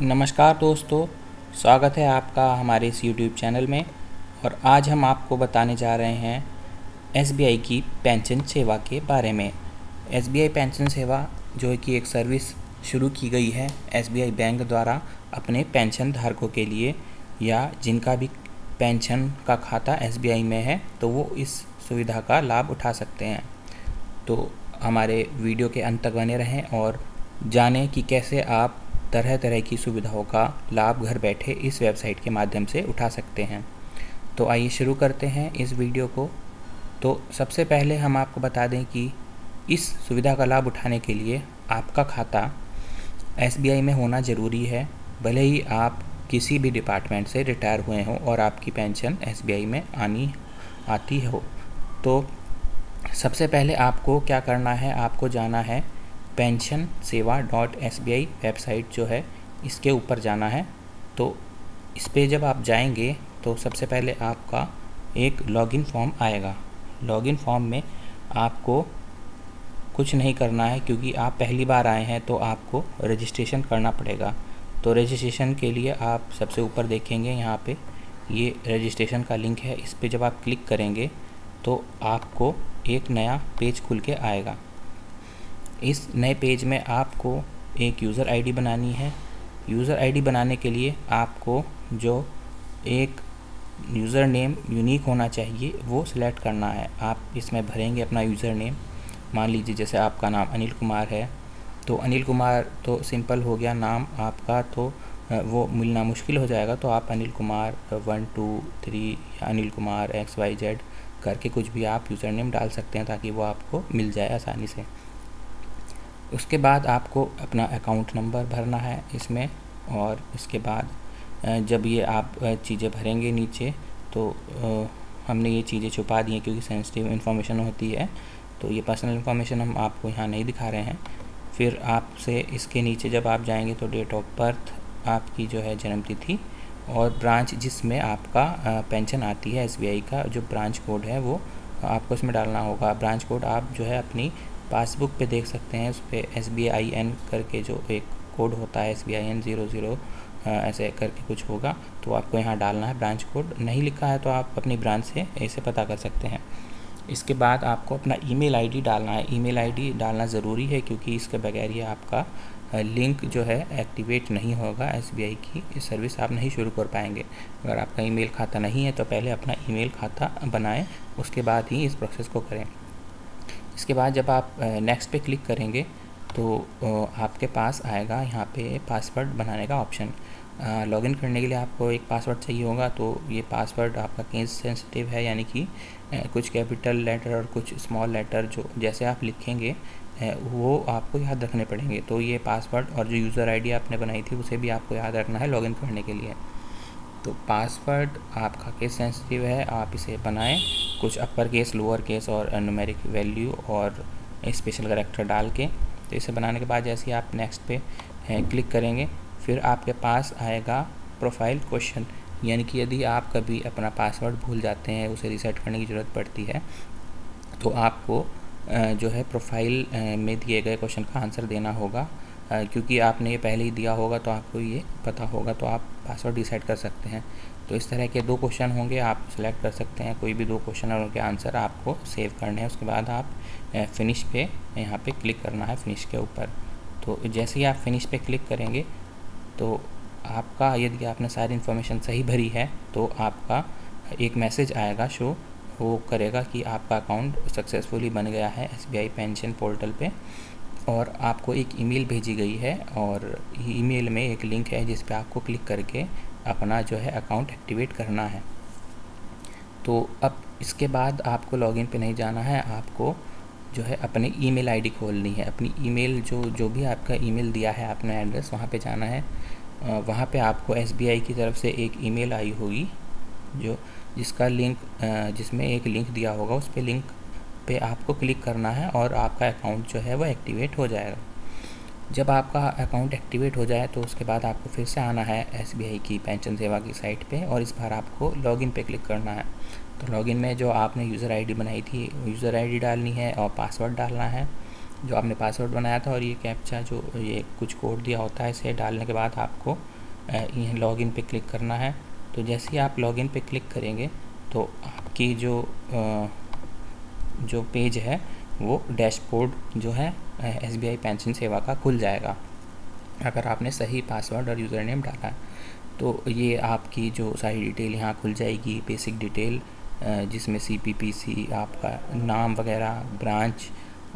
नमस्कार दोस्तों, स्वागत है आपका हमारे इस YouTube चैनल में। और आज हम आपको बताने जा रहे हैं SBI की पेंशन सेवा के बारे में। SBI पेंशन सेवा जो कि एक सर्विस शुरू की गई है SBI बैंक द्वारा अपने पेंशन धारकों के लिए, या जिनका भी पेंशन का खाता SBI में है तो वो इस सुविधा का लाभ उठा सकते हैं। तो हमारे वीडियो के अंत तक बने रहें और जानें कि कैसे आप तरह तरह की सुविधाओं का लाभ घर बैठे इस वेबसाइट के माध्यम से उठा सकते हैं। तो आइए शुरू करते हैं इस वीडियो को। तो सबसे पहले हम आपको बता दें कि इस सुविधा का लाभ उठाने के लिए आपका खाता SBI में होना ज़रूरी है, भले ही आप किसी भी डिपार्टमेंट से रिटायर हुए हों और आपकी पेंशन SBI में आती हो। तो सबसे पहले आपको क्या करना है, आपको जाना है pensionseeva.sbi वेबसाइट जो है इसके ऊपर जाना है। तो इस पर जब आप जाएंगे तो सबसे पहले आपका एक लॉगिन फॉर्म आएगा। लॉगिन फॉर्म में आपको कुछ नहीं करना है, क्योंकि आप पहली बार आए हैं तो आपको रजिस्ट्रेशन करना पड़ेगा। तो रजिस्ट्रेशन के लिए आप सबसे ऊपर देखेंगे यहाँ पे ये रजिस्ट्रेशन का लिंक है, इस पर जब आप क्लिक करेंगे तो आपको एक नया पेज खुल के आएगा। इस नए पेज में आपको एक यूज़र आईडी बनानी है। यूज़र आईडी बनाने के लिए आपको जो एक यूज़र नेम यूनिक होना चाहिए वो सिलेक्ट करना है। आप इसमें भरेंगे अपना यूज़र नेम। मान लीजिए जैसे आपका नाम अनिल कुमार है, तो अनिल कुमार तो सिंपल हो गया नाम आपका, तो वो मिलना मुश्किल हो जाएगा। तो आप अनिल कुमार 1 2 3 या अनिल कुमार XYZ करके कुछ भी आप यूज़र नेम डाल सकते हैं, ताकि वो आपको मिल जाए आसानी से। उसके बाद आपको अपना अकाउंट नंबर भरना है इसमें, और इसके बाद जब ये आप चीज़ें भरेंगे नीचे, तो हमने ये चीज़ें छुपा दी हैं क्योंकि सेंसिटिव इन्फॉर्मेशन होती है, तो ये पर्सनल इन्फॉर्मेशन हम आपको यहाँ नहीं दिखा रहे हैं। फिर आपसे इसके नीचे जब आप जाएंगे तो डेट ऑफ बर्थ, आपकी जो है जन्मतिथि, और ब्रांच जिसमें आपका पेंशन आती है SBI का जो ब्रांच कोड है वो आपको इसमें डालना होगा। ब्रांच कोड आप जो है अपनी पासबुक पे देख सकते हैं, उस पर SBIIN करके जो एक कोड होता है SBIIN 00 ऐसे करके कुछ होगा, तो आपको यहाँ डालना है। ब्रांच कोड नहीं लिखा है तो आप अपनी ब्रांच से ऐसे पता कर सकते हैं। इसके बाद आपको अपना ईमेल आईडी डालना है। ईमेल आईडी डालना ज़रूरी है, क्योंकि इसके बगैर ये आपका लिंक जो है एक्टिवेट नहीं होगा, SBI की सर्विस आप नहीं शुरू कर पाएंगे। अगर आपका ईमेल खाता नहीं है तो पहले अपना ईमेल खाता बनाएँ, उसके बाद ही इस प्रोसेस को करें। इसके बाद जब आप नेक्स्ट पे क्लिक करेंगे तो आपके पास आएगा यहाँ पे पासवर्ड बनाने का ऑप्शन। लॉगिन करने के लिए आपको एक पासवर्ड चाहिए होगा, तो ये पासवर्ड आपका केस सेंसिटिव है, यानी कि कुछ कैपिटल लेटर और कुछ स्मॉल लेटर जो जैसे आप लिखेंगे वो आपको याद रखने पड़ेंगे। तो ये पासवर्ड और जो यूज़र आईडी आपने बनाई थी उसे भी आपको याद रखना है लॉगिन करने के लिए। तो पासवर्ड आपका केस सेंसिटिव है, आप इसे बनाएं। कुछ अपर केस, लोअर केस और न्यूमेरिक वैल्यू और स्पेशल करैक्टर डाल के, तो इसे बनाने के बाद जैसे ही आप नेक्स्ट पे क्लिक करेंगे फिर आपके पास आएगा प्रोफाइल क्वेश्चन, यानी कि यदि आप कभी अपना पासवर्ड भूल जाते हैं, उसे रीसेट करने की ज़रूरत पड़ती है, तो आपको जो है प्रोफाइल में दिए गए क्वेश्चन का आंसर देना होगा। क्योंकि आपने ये पहले ही दिया होगा तो आपको ये पता होगा, तो आप पासवर्ड डिसाइड कर सकते हैं। तो इस तरह के 2 क्वेश्चन होंगे, आप सेलेक्ट कर सकते हैं कोई भी 2 क्वेश्चन और उनके आंसर आपको सेव करने हैं। उसके बाद आप फिनिश पे यहाँ पे क्लिक करना है, फिनिश के ऊपर। तो जैसे ही आप फिनिश पे क्लिक करेंगे तो आपका, यदि आपने सारी इन्फॉर्मेशन सही भरी है, तो आपका एक मैसेज आएगा शो, वो करेगा कि आपका अकाउंट सक्सेसफुली बन गया है SBI पेंशन पोर्टल पर, और आपको एक ईमेल भेजी गई है और ईमेल में एक लिंक है जिस पे आपको क्लिक करके अपना जो है अकाउंट एक्टिवेट करना है। तो अब इसके बाद आपको लॉगिन पे नहीं जाना है, आपको जो है अपनी ईमेल आईडी खोलनी है। अपनी ईमेल जो भी आपका ईमेल दिया है आपने एड्रेस, वहाँ पे जाना है। वहाँ पे आपको SBI की तरफ से एक ईमेल आई होगी जिसमें एक लिंक दिया होगा, उस पर लिंक पे आपको क्लिक करना है और आपका अकाउंट जो है वो एक्टिवेट हो जाएगा। जब आपका अकाउंट एक्टिवेट हो जाए तो उसके बाद आपको फिर से आना है SBI की पेंशन सेवा की साइट पे, और इस बार आपको लॉगिन पे क्लिक करना है। तो लॉगिन में जो आपने यूज़र आईडी बनाई थी, यूज़र आईडी डालनी है और पासवर्ड डालना है। जो आपने पासवर्ड बनाया था और ये कैप्चा जो ये कुछ कोड दिया होता है, इसे डालने के बाद आपको यह लॉगिन पे क्लिक करना है। तो जैसे ही आप लॉगिन पे क्लिक करेंगे तो आपकी जो पेज है वो डैशबोर्ड जो है SBI पेंशन सेवा का खुल जाएगा अगर आपने सही पासवर्ड और यूज़र नेम डाला है। तो ये आपकी जो सारी डिटेल यहाँ खुल जाएगी, बेसिक डिटेल जिसमें CPPC, आपका नाम वगैरह, ब्रांच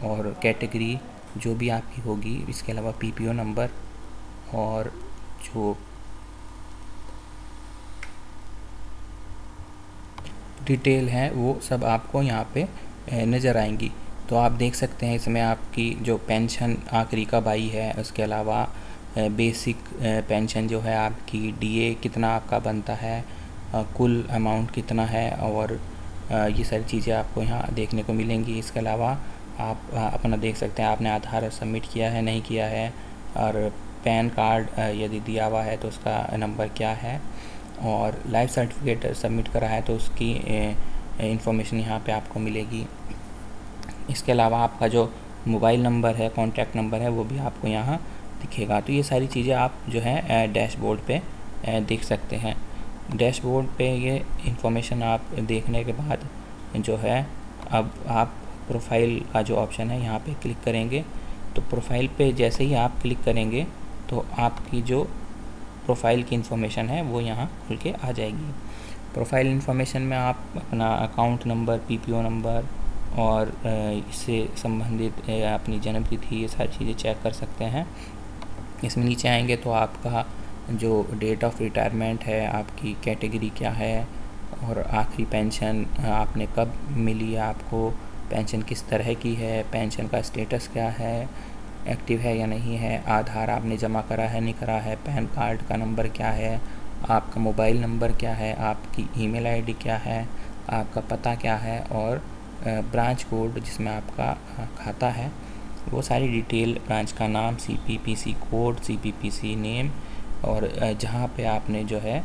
और कैटेगरी जो भी आपकी होगी, इसके अलावा PPO नंबर और जो डिटेल है वो सब आपको यहाँ पे नज़र आएंगी। तो आप देख सकते हैं इसमें आपकी जो पेंशन आखिरी कब आई है, उसके अलावा बेसिक पेंशन जो है आपकी, DA कितना आपका बनता है, कुल अमाउंट कितना है, और ये सारी चीज़ें आपको यहाँ देखने को मिलेंगी। इसके अलावा आप अपना देख सकते हैं आपने आधार सबमिट किया है नहीं किया है, और पैन कार्ड यदि दिया हुआ है तो उसका नंबर क्या है, और लाइफ सर्टिफिकेट सबमिट करा है तो उसकी इंफॉर्मेशन यहाँ पे आपको मिलेगी। इसके अलावा आपका जो मोबाइल नंबर है, कॉन्टैक्ट नंबर है, वो भी आपको यहाँ दिखेगा। तो ये सारी चीज़ें आप जो है डैशबोर्ड पे देख सकते हैं। डैशबोर्ड पे ये इंफॉर्मेशन आप देखने के बाद जो है अब आप प्रोफाइल का जो ऑप्शन है यहाँ पे क्लिक करेंगे। तो प्रोफाइल पे जैसे ही आप क्लिक करेंगे तो आपकी जो प्रोफाइल की इंफॉर्मेशन है वो यहाँ खुल के आ जाएगी। प्रोफाइल इंफॉर्मेशन में आप अपना अकाउंट नंबर, PPO नंबर और इससे संबंधित अपनी जन्म तिथि, ये सारी चीज़ें चेक कर सकते हैं। इसमें नीचे आएंगे तो आपका जो डेट ऑफ रिटायरमेंट है, आपकी कैटेगरी क्या है, और आखिरी पेंशन आपने कब मिली, आपको पेंशन किस तरह की है, पेंशन का स्टेटस क्या है, एक्टिव है या नहीं है, आधार आपने जमा करा है नहीं करा है, पैन कार्ड का नंबर क्या है, आपका मोबाइल नंबर क्या है, आपकी ईमेल आईडी क्या है, आपका पता क्या है, और ब्रांच कोड जिसमें आपका खाता है वो सारी डिटेल, ब्रांच का नाम, CPPC कोड, CPPC नेम, और जहाँ पे आपने जो है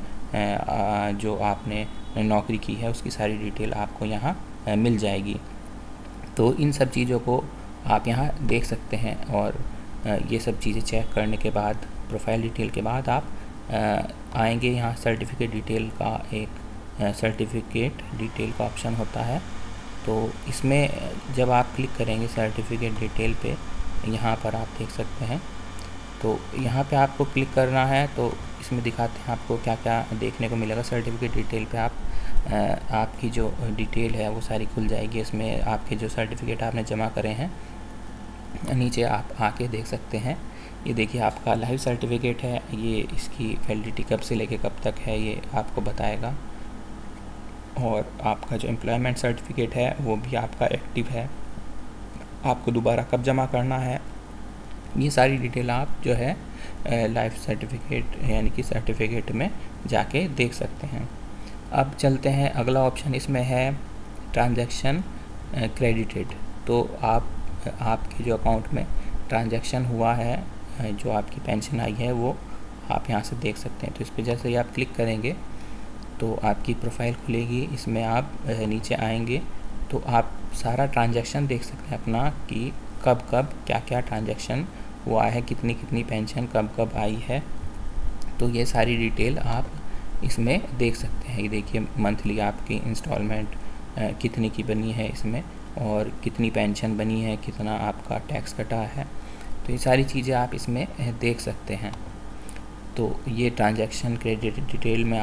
नौकरी की है उसकी सारी डिटेल आपको यहाँ मिल जाएगी। तो इन सब चीज़ों को आप यहाँ देख सकते हैं, और ये सब चीज़ें चेक करने के बाद, प्रोफाइल डिटेल के बाद आप आएंगे यहाँ सर्टिफिकेट डिटेल का, एक सर्टिफिकेट डिटेल का ऑप्शन होता है। तो इसमें जब आप क्लिक करेंगे सर्टिफिकेट डिटेल पे, यहाँ पर आप देख सकते हैं। तो यहाँ पे आपको क्लिक करना है। तो इसमें दिखाते हैं आपको क्या क्या देखने को मिलेगा। सर्टिफिकेट डिटेल पे आप आपकी जो डिटेल है वो सारी खुल जाएगी। इसमें आपके जो सर्टिफिकेट आपने जमा करे हैं नीचे आप आके देख सकते हैं। ये देखिए आपका लाइफ सर्टिफिकेट है, ये इसकी वैलिडिटी कब से लेके कब तक है ये आपको बताएगा। और आपका जो एम्प्लॉयमेंट सर्टिफिकेट है वो भी आपका एक्टिव है, आपको दोबारा कब जमा करना है, ये सारी डिटेल आप जो है लाइफ सर्टिफिकेट यानी कि सर्टिफिकेट में जाके देख सकते हैं। अब चलते हैं अगला ऑप्शन, इसमें है ट्रांजैक्शन क्रेडिटेड। तो आपके जो अकाउंट में ट्रांजैक्शन हुआ है, जो आपकी पेंशन आई है, वो आप यहाँ से देख सकते हैं। तो इस पर जैसे ही आप क्लिक करेंगे तो आपकी प्रोफाइल खुलेगी। इसमें आप नीचे आएंगे तो आप सारा ट्रांजैक्शन देख सकते हैं अपना, कि कब कब क्या क्या ट्रांजैक्शन हुआ है, कितनी कितनी पेंशन कब कब आई है। तो ये सारी डिटेल आप इसमें देख सकते हैं। ये देखिए मंथली आपकी इंस्टॉलमेंट कितनी की बनी है इसमें, और कितनी पेंशन बनी है, कितना आपका टैक्स कटा है। तो ये सारी चीज़ें आप इसमें देख सकते हैं। तो ये ट्रांजैक्शन क्रेडिट डिटेल में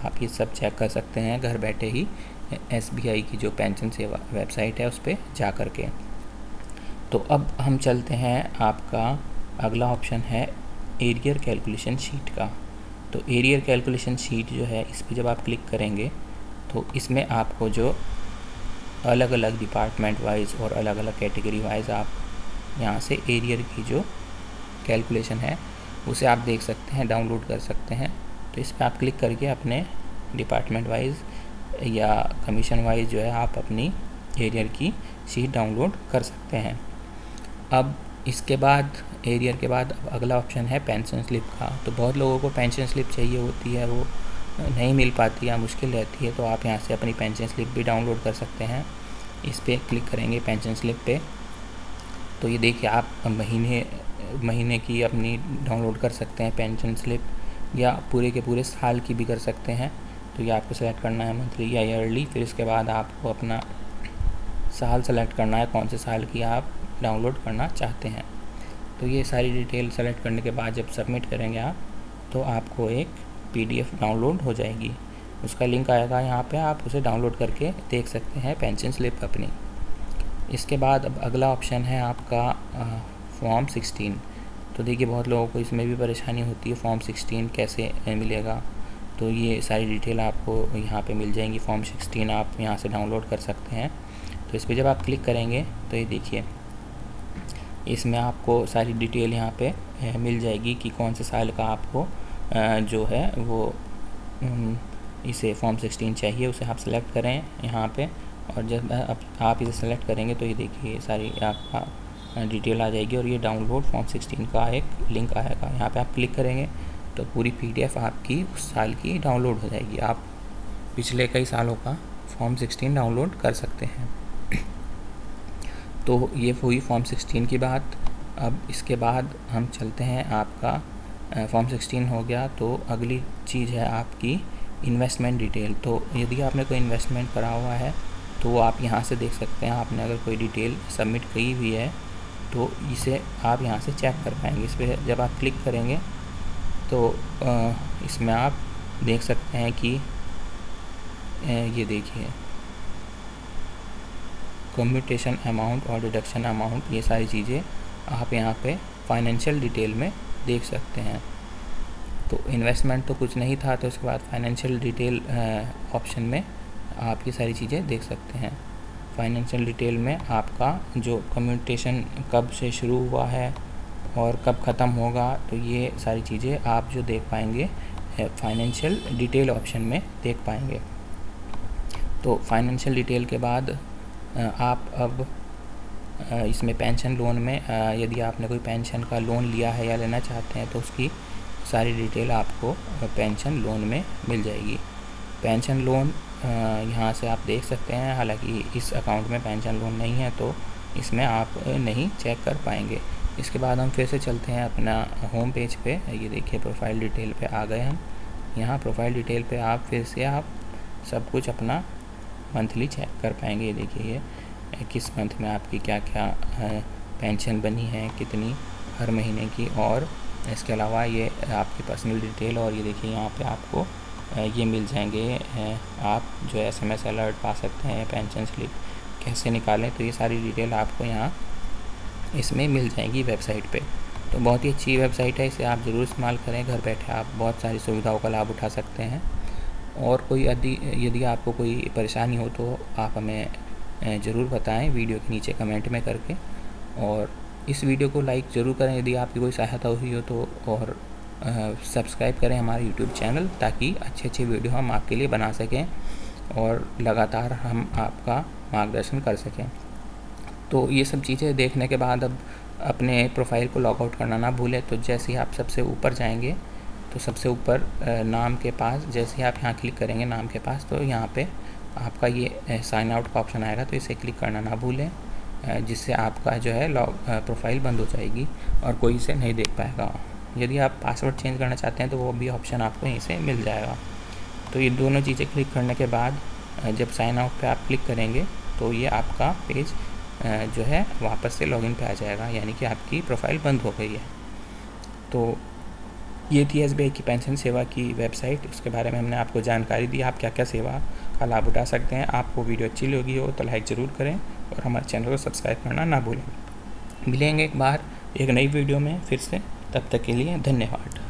आप ये सब चेक कर सकते हैं घर बैठे ही, SBI की जो पेंशन सेवा वेबसाइट है उस पर जा कर के। तो अब हम चलते हैं, आपका अगला ऑप्शन है एरियर कैलकुलेशन शीट का। तो एरियर कैलकुलेशन शीट जो है, इस पर जब आप क्लिक करेंगे तो इसमें आपको जो अलग अलग डिपार्टमेंट वाइज और अलग अलग कैटेगरी वाइज आप यहाँ से एरियर की जो कैलकुलेशन है उसे आप देख सकते हैं, डाउनलोड कर सकते हैं। तो इस पर आप क्लिक करके अपने डिपार्टमेंट वाइज या कमीशन वाइज जो है आप अपनी एरियर की शीट डाउनलोड कर सकते हैं। अब इसके बाद एरियर के बाद अगला ऑप्शन है पेंशन स्लिप का। तो बहुत लोगों को पेंशन स्लिप चाहिए होती है, वो नहीं मिल पाती या मुश्किल रहती है। तो आप यहाँ से अपनी पेंशन स्लिप भी डाउनलोड कर सकते हैं। इस पर क्लिक करेंगे पेंशन स्लिप पे, तो ये देखिए आप महीने की अपनी डाउनलोड कर सकते हैं पेंशन स्लिप, या पूरे के पूरे साल की भी कर सकते हैं। तो ये आपको सेलेक्ट करना है मंथली या ईयरली, फिर इसके बाद आपको अपना साल सेलेक्ट करना है, कौन से साल की आप डाउनलोड करना चाहते हैं। तो ये सारी डिटेल सेलेक्ट करने के बाद जब सबमिट करेंगे आप, तो आपको एक PDF डाउनलोड हो जाएगी, उसका लिंक आएगा यहाँ पे, आप उसे डाउनलोड करके देख सकते हैं पेंशन स्लिप अपनी। इसके बाद अब अगला ऑप्शन है आपका फॉर्म 16। तो देखिए बहुत लोगों को इसमें भी परेशानी होती है, फॉर्म 16 कैसे मिलेगा। तो ये सारी डिटेल आपको यहाँ पे मिल जाएंगी, फॉर्म 16 आप यहाँ से डाउनलोड कर सकते हैं। तो इस पर जब आप क्लिक करेंगे तो ये देखिए इसमें आपको सारी डिटेल यहाँ पे मिल जाएगी कि कौन से साल का आपको जो है वो इसे फॉर्म 16 चाहिए, उसे आप सेलेक्ट करें यहाँ पे। और जब आप इसे सेलेक्ट करेंगे तो ये देखिए सारी आपका डिटेल आ जाएगी, और ये डाउनलोड फॉर्म 16 का एक लिंक आएगा, यहाँ पे आप क्लिक करेंगे तो पूरी PDF आपकी उस साल की डाउनलोड हो जाएगी। आप पिछले कई सालों का फॉर्म 16 डाउनलोड कर सकते हैं। तो ये हुई फॉर्म 16 की बात। अब इसके बाद हम चलते हैं, आपका फॉर्म 16 हो गया, तो अगली चीज़ है आपकी इन्वेस्टमेंट डिटेल। तो यदि आपने कोई इन्वेस्टमेंट करा हुआ है तो वो आप यहाँ से देख सकते हैं। आपने अगर कोई डिटेल सबमिट की हुई है तो इसे आप यहाँ से चेक कर पाएंगे। इस पर जब आप क्लिक करेंगे तो इसमें आप देख सकते हैं कि ये देखिए कम्यूटेशन अमाउंट और डिडक्शन अमाउंट, ये सारी चीज़ें आप यहाँ पे फाइनेंशियल डिटेल में देख सकते हैं। तो इन्वेस्टमेंट तो कुछ नहीं था, तो उसके बाद फाइनेंशियल डिटेल ऑप्शन में आप ये सारी चीज़ें देख सकते हैं। फाइनेंशियल डिटेल में आपका जो कम्यूटेशन कब से शुरू हुआ है और कब ख़त्म होगा, तो ये सारी चीज़ें आप जो देख पाएंगे फाइनेंशियल डिटेल ऑप्शन में देख पाएंगे। तो फाइनेंशियल डिटेल के बाद आप अब इसमें पेंशन लोन में यदि आपने कोई पेंशन का लोन लिया है या लेना चाहते हैं तो उसकी सारी डिटेल आपको पेंशन लोन में मिल जाएगी। पेंशन लोन यहाँ से आप देख सकते हैं, हालांकि इस अकाउंट में पेंशन लोन नहीं है तो इसमें आप नहीं चेक कर पाएंगे। इसके बाद हम फिर से चलते हैं अपना होम पेज पे। ये देखिए प्रोफाइल डिटेल पे आ गए हम। यहाँ प्रोफाइल डिटेल पे आप फिर से आप सब कुछ अपना मंथली चेक कर पाएंगे। ये देखिए ये किस मंथ में आपकी क्या क्या पेंशन बनी है, कितनी हर महीने की, और इसके अलावा ये आपकी पर्सनल डिटेल, और ये देखिए यहाँ पे आपको ये मिल जाएंगे। आप जो SMS अलर्ट पा सकते हैं, पेंशन स्लिप कैसे निकालें, तो ये सारी डिटेल आपको यहाँ इसमें मिल जाएगी वेबसाइट पे। तो बहुत ही अच्छी वेबसाइट है, इसे आप ज़रूर इस्तेमाल करें। घर बैठे आप बहुत सारी सुविधाओं का लाभ उठा सकते हैं। और कोई यदि आपको कोई परेशानी हो तो आप हमें ज़रूर बताएं वीडियो के नीचे कमेंट में करके, और इस वीडियो को लाइक ज़रूर करें यदि आपकी कोई सहायता हुई हो तो, और सब्सक्राइब करें हमारे YouTube चैनल ताकि अच्छे अच्छे वीडियो हम आपके लिए बना सकें और लगातार हम आपका मार्गदर्शन कर सकें। तो ये सब चीज़ें देखने के बाद अब अपने प्रोफाइल को लॉगआउट करना ना भूलें। तो जैसे ही आप सबसे ऊपर जाएंगे तो सबसे ऊपर नाम के पास जैसे ही आप यहाँ क्लिक करेंगे नाम के पास, तो यहाँ पे आपका ये साइन आउट का ऑप्शन आएगा, तो इसे क्लिक करना ना भूलें, जिससे आपका जो है प्रोफाइल बंद हो जाएगी और कोई इसे नहीं देख पाएगा। यदि आप पासवर्ड चेंज करना चाहते हैं तो वो भी ऑप्शन आपको यहीं से मिल जाएगा। तो ये दोनों चीज़ें क्लिक करने के बाद जब साइन आउट पर आप क्लिक करेंगे तो ये आपका पेज जो है वापस से लॉगिन पे आ जाएगा, यानी कि आपकी प्रोफाइल बंद हो गई है। तो ये थी SBI की पेंशन सेवा की वेबसाइट, उसके बारे में हमने आपको जानकारी दी, आप क्या क्या सेवा का लाभ उठा सकते हैं। आपको वीडियो अच्छी लगी हो तो लाइक ज़रूर करें और हमारे चैनल को सब्सक्राइब करना ना भूलें। मिलेंगे एक बार एक नई वीडियो में फिर से, तब तक के लिए धन्यवाद।